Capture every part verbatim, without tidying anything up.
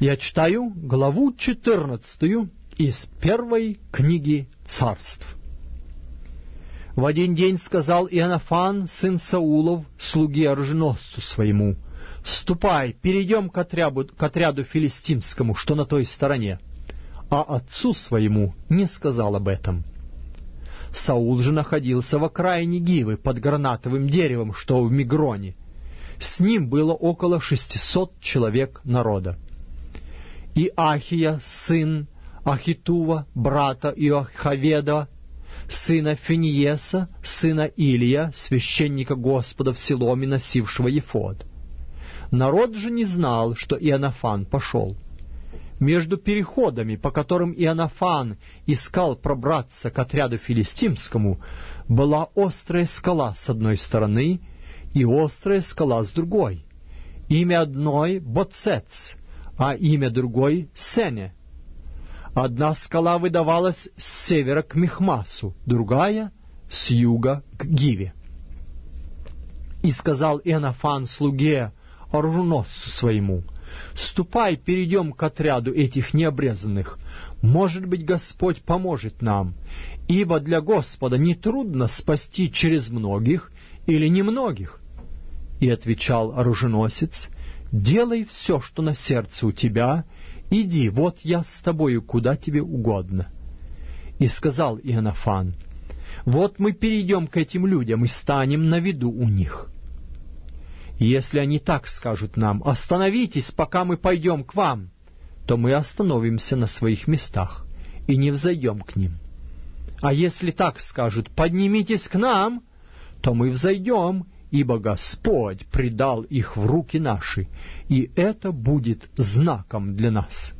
Я читаю главу четырнадцатую из первой книги Царств. В один день сказал Ионафан, сын Саулов, слуге оруженосцу своему: «Ступай, перейдем к отряду, к отряду филистимскому, что на той стороне». А отцу своему не сказал об этом. Саул же находился в окраине Гивы, под гранатовым деревом, что в Мигроне. С ним было около шестисот человек народа. И Ахия, сын Ахитува, брата Иохаведа, сына Финиеса, сына Илия, священника Господа в Силоме, носившего Ефод. Народ же не знал, что Ионафан пошел. Между переходами, по которым Ионафан искал пробраться к отряду филистимскому, была острая скала с одной стороны и острая скала с другой. Имя одной — Боцец, а имя другой — Сене. Одна скала выдавалась с севера к Михмасу, другая — с юга к Гиве. И сказал Ионафан слуге оруженосцу своему: «Ступай, перейдем к отряду этих необрезанных. Может быть, Господь поможет нам, ибо для Господа нетрудно спасти через многих или немногих». И отвечал оруженосец: «Делай все, что на сердце у тебя, иди, вот я с тобою, куда тебе угодно». И сказал Ионафан: «Вот мы перейдем к этим людям и станем на виду у них. Если они так скажут нам: остановитесь, пока мы пойдем к вам, то мы остановимся на своих местах и не взойдем к ним. А если так скажут: поднимитесь к нам, то мы взойдем, ибо Господь предал их в руки наши, и это будет знаком для нас».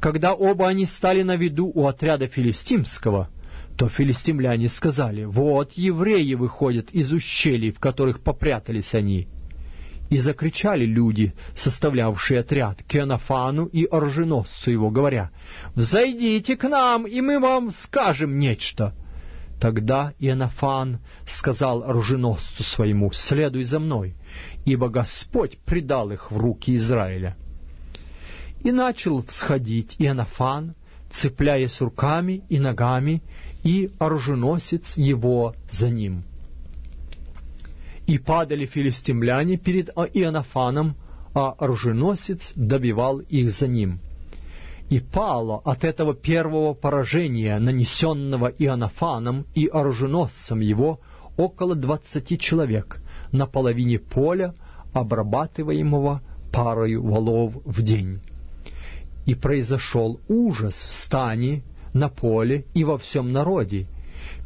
Когда оба они стали на виду у отряда филистимского, то филистимляне сказали: «Вот евреи выходят из ущелий, в которых попрятались они». И закричали люди, составлявшие отряд, к Ионафану и оруженосцу его, говоря: «Взойдите к нам, и мы вам скажем нечто». Тогда Ионафан сказал оруженосцу своему: «Следуй за мной, ибо Господь предал их в руки Израиля». И начал всходить Ионафан, цепляясь руками и ногами, и оруженосец его за ним. И падали филистимляне перед Ионафаном, а оруженосец добивал их за ним. И пало от этого первого поражения, нанесенного Ионафаном и оруженосцем его, около двадцати человек на половине поля, обрабатываемого парою волов в день. И произошел ужас в стане, на поле и во всем народе.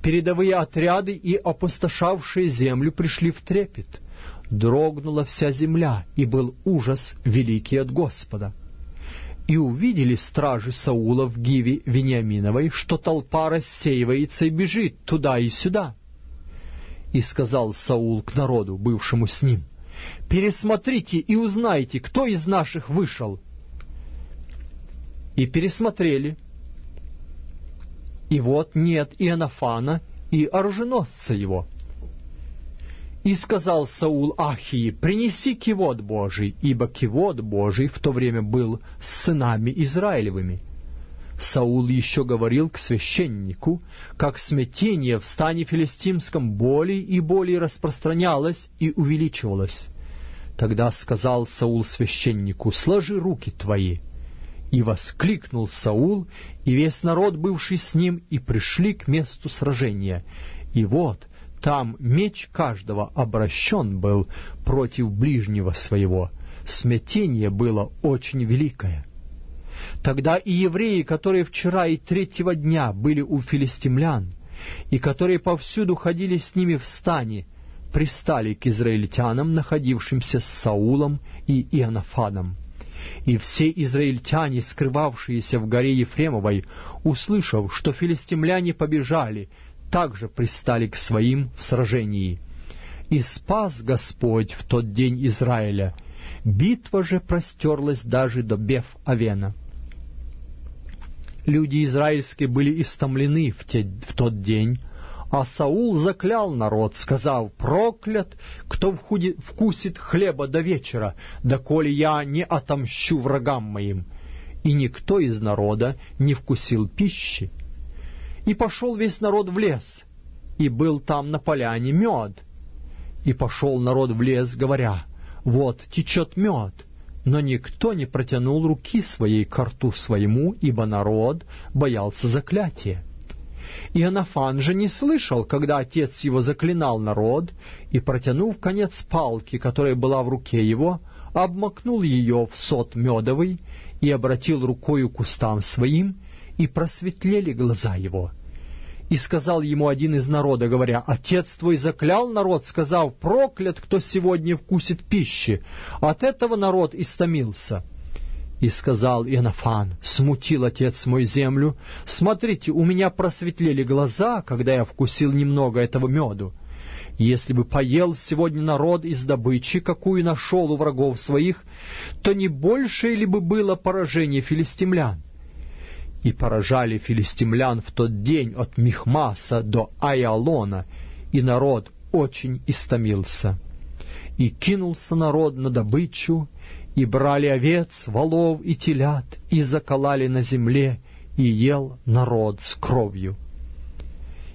Передовые отряды и опустошавшие землю пришли в трепет. Дрогнула вся земля, и был ужас великий от Господа. И увидели стражи Саула в Гиве Вениаминовой, что толпа рассеивается и бежит туда и сюда. И сказал Саул к народу, бывшему с ним: «Пересмотрите и узнайте, кто из наших вышел». И пересмотрели, и вот нет Ионафана и оруженосца его. И сказал Саул Ахии: «Принеси кивот Божий», ибо кивот Божий в то время был с сынами Израилевыми. Саул еще говорил к священнику, как смятение в стане филистимском более и более распространялось и увеличивалось. Тогда сказал Саул священнику: «Сложи руки твои». И воскликнул Саул, и весь народ, бывший с ним, и пришли к месту сражения. И вот там меч каждого обращен был против ближнего своего. Смятение было очень великое. Тогда и евреи, которые вчера и третьего дня были у филистимлян, и которые повсюду ходили с ними в стане, пристали к израильтянам, находившимся с Саулом и Ионафаном. И все израильтяне, скрывавшиеся в горе Ефремовой, услышав, что филистимляне побежали, также пристали к своим в сражении. И спас Господь в тот день Израиля. Битва же простерлась даже до Беф-Авена. Люди израильские были истомлены в, те, в тот день, А Саул заклял народ, сказав: «Проклят, кто вкусит хлеба до вечера, доколе я не отомщу врагам моим». И никто из народа не вкусил пищи. И пошел весь народ в лес, и был там на поляне мед. И пошел народ в лес, говоря: «Вот течет мед». Но никто не протянул руки своей ко рту своему, ибо народ боялся заклятия. Ионафан же не слышал, когда отец его заклинал народ, и, протянув конец палки, которая была в руке его, обмакнул ее в сот медовый и обратил рукою к кустам своим, и просветлели глаза его. И сказал ему один из народа, говоря: «Отец твой заклял народ, сказав: проклят, кто сегодня вкусит пищи. От этого народ истомился». И сказал Ионафан: «Смутил отец мой землю. Смотрите, у меня просветлели глаза, когда я вкусил немного этого меду. Если бы поел сегодня народ из добычи, какую нашел у врагов своих, то не большее ли бы было поражение филистимлян?» И поражали филистимлян в тот день от Михмаса до Айалона, и народ очень истомился. И кинулся народ на добычу, и брали овец, волов и телят, и заколали на земле, и ел народ с кровью.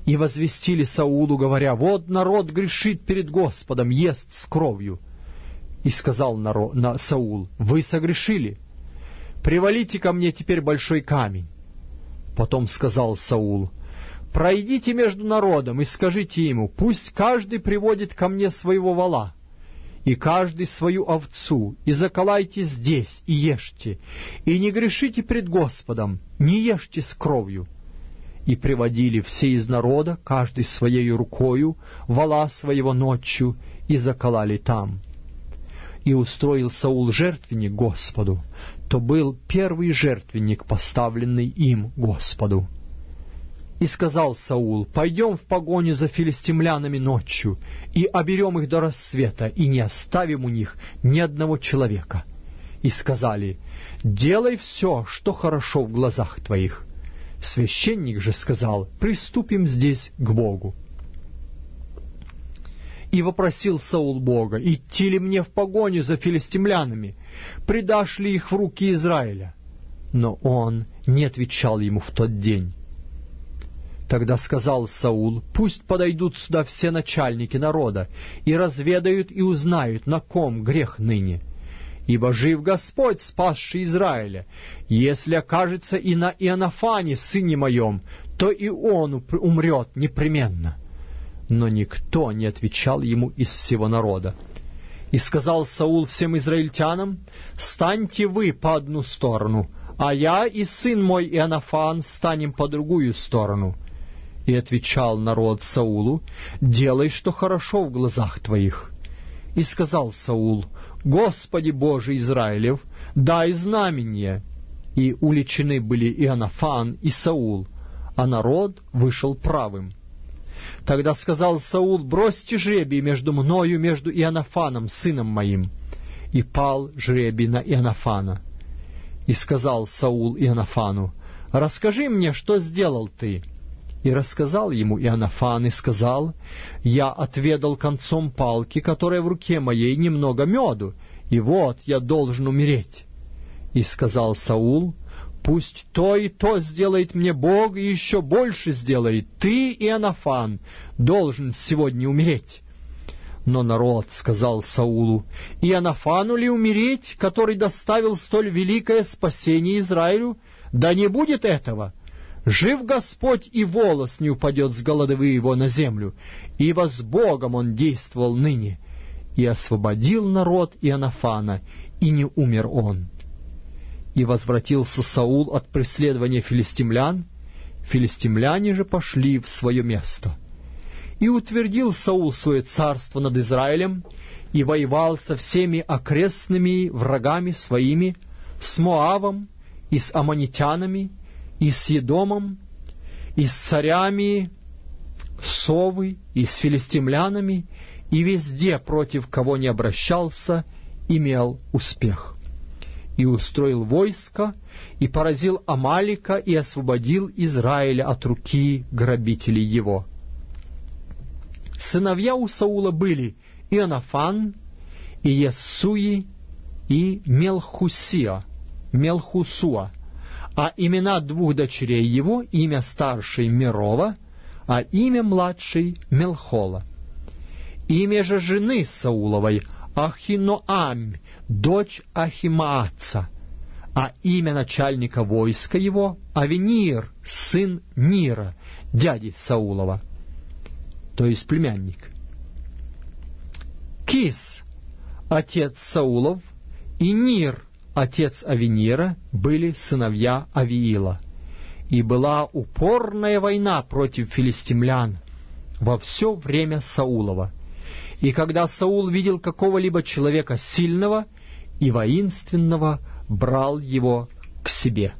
И возвестили Саулу, говоря: «Вот народ грешит перед Господом, ест с кровью». И сказал народ, на, Саул: «Вы согрешили, привалите ко мне теперь большой камень». Потом сказал Саул: «Пройдите между народом и скажите ему: пусть каждый приводит ко мне своего вола, и каждый свою овцу, и заколайте здесь, и ешьте, и не грешите пред Господом, не ешьте с кровью». И приводили все из народа, каждый своею рукою, вола своего ночью, и заколали там. И устроил Саул жертвенник Господу, то был первый жертвенник, поставленный им Господу. И сказал Саул: «Пойдем в погоню за филистимлянами ночью, и оберем их до рассвета, и не оставим у них ни одного человека». И сказали: «Делай все, что хорошо в глазах твоих». Священник же сказал: «Приступим здесь к Богу». И вопросил Саул Бога: «Идти ли мне в погоню за филистимлянами? Предашь ли их в руки Израиля?» Но он не отвечал ему в тот день. Тогда сказал Саул: «Пусть подойдут сюда все начальники народа, и разведают и узнают, на ком грех ныне. Ибо жив Господь, спасший Израиля. Если окажется и на Ионафане, сыне моем, то и он умрет непременно». Но никто не отвечал ему из всего народа. И сказал Саул всем израильтянам: «Станьте вы по одну сторону, а я и сын мой Ионафан станем по другую сторону». И отвечал народ Саулу: «Делай, что хорошо в глазах твоих». И сказал Саул: «Господи Боже Израилев, дай знамение». И уличены были Ионафан и Саул, а народ вышел правым. Тогда сказал Саул: «Бросьте жребий между мною, между Ионафаном, сыном моим». И пал жребий на Ионафана. И сказал Саул Ионафану: «Расскажи мне, что сделал ты». И рассказал ему Ионафан и сказал: «Я отведал концом палки, которая в руке моей, немного меду, и вот я должен умереть». И сказал Саул: «Пусть то и то сделает мне Бог, и еще больше сделает. Ты, Ионафан, должен сегодня умереть». Но народ сказал Саулу: «Ионафану ли умереть, который доставил столь великое спасение Израилю? Да не будет этого! Жив Господь, и волос не упадет с головы его на землю, ибо с Богом он действовал ныне». И освободил народ Ионафана, и не умер он. И возвратился Саул от преследования филистимлян, филистимляне же пошли в свое место. И утвердил Саул свое царство над Израилем, и воевал со всеми окрестными врагами своими, с Моавом, и с аммонитянами, и с Едомом, и с царями Совы, и с филистимлянами, и везде, против кого не обращался, имел успех. И устроил войско, и поразил Амалика, и освободил Израиля от руки грабителей его. Сыновья у Саула были Ионафан, Иесуи и Мелхусия, Мелхисуа, а имена двух дочерей его, имя старшей Мирова, а имя младшей Мелхола. Имя же жены Сауловой Ахиноам, дочь Ахимааца, а имя начальника войска его Авенир, сын Нира, дяди Саулова, то есть племянник. Кис, отец Саулов, и Нир, отец Авенира, были сыновья Авиила. И была упорная война против филистимлян во все время Саулова. И когда Саул видел какого-либо человека сильного и воинственного, брал его к себе.